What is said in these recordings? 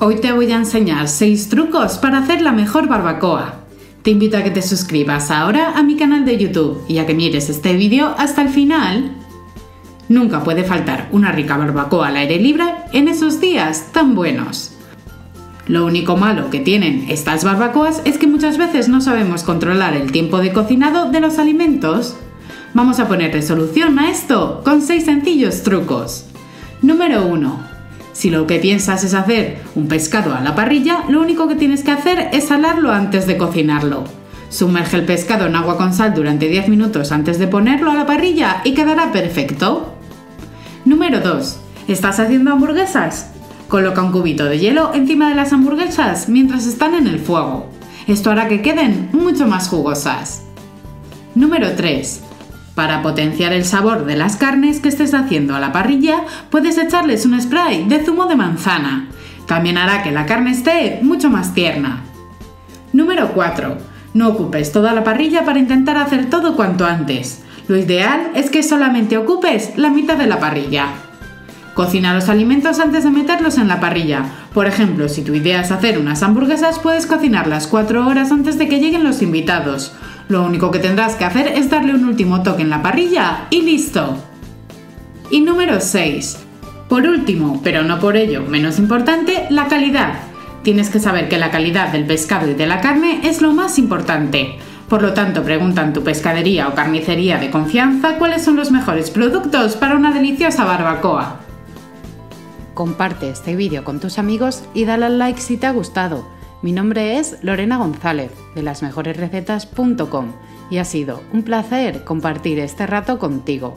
Hoy te voy a enseñar 6 trucos para hacer la mejor barbacoa. Te invito a que te suscribas ahora a mi canal de YouTube y a que mires este vídeo hasta el final. Nunca puede faltar una rica barbacoa al aire libre en esos días tan buenos. Lo único malo que tienen estas barbacoas es que muchas veces no sabemos controlar el tiempo de cocinado de los alimentos. Vamos a ponerle solución a esto con 6 sencillos trucos. Número 1. Si lo que piensas es hacer un pescado a la parrilla, lo único que tienes que hacer es salarlo antes de cocinarlo. Sumerge el pescado en agua con sal durante 10 minutos antes de ponerlo a la parrilla y quedará perfecto. Número 2. ¿Estás haciendo hamburguesas? Coloca un cubito de hielo encima de las hamburguesas mientras están en el fuego. Esto hará que queden mucho más jugosas. Número 3. Para potenciar el sabor de las carnes que estés haciendo a la parrilla, puedes echarles un spray de zumo de manzana. También hará que la carne esté mucho más tierna. Número 4. No ocupes toda la parrilla para intentar hacer todo cuanto antes. Lo ideal es que solamente ocupes la mitad de la parrilla. Cocina los alimentos antes de meterlos en la parrilla. Por ejemplo, si tu idea es hacer unas hamburguesas, puedes cocinarlas 4 horas antes de que lleguen los invitados. Lo único que tendrás que hacer es darle un último toque en la parrilla y listo. Y número 6. Por último, pero no por ello menos importante, la calidad. Tienes que saber que la calidad del pescado y de la carne es lo más importante. Por lo tanto, pregunta en tu pescadería o carnicería de confianza cuáles son los mejores productos para una deliciosa barbacoa. Comparte este vídeo con tus amigos y dale al like si te ha gustado. Mi nombre es Lorena González de lasmejoresrecetas.com y ha sido un placer compartir este rato contigo.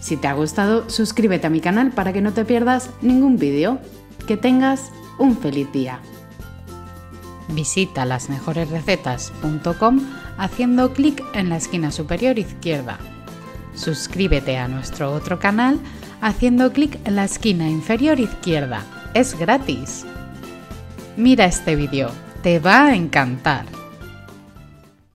Si te ha gustado, suscríbete a mi canal para que no te pierdas ningún vídeo. Que tengas un feliz día. Visita lasmejoresrecetas.com haciendo clic en la esquina superior izquierda. Suscríbete a nuestro otro canal haciendo clic en la esquina inferior izquierda. Es gratis. Mira este vídeo, te va a encantar.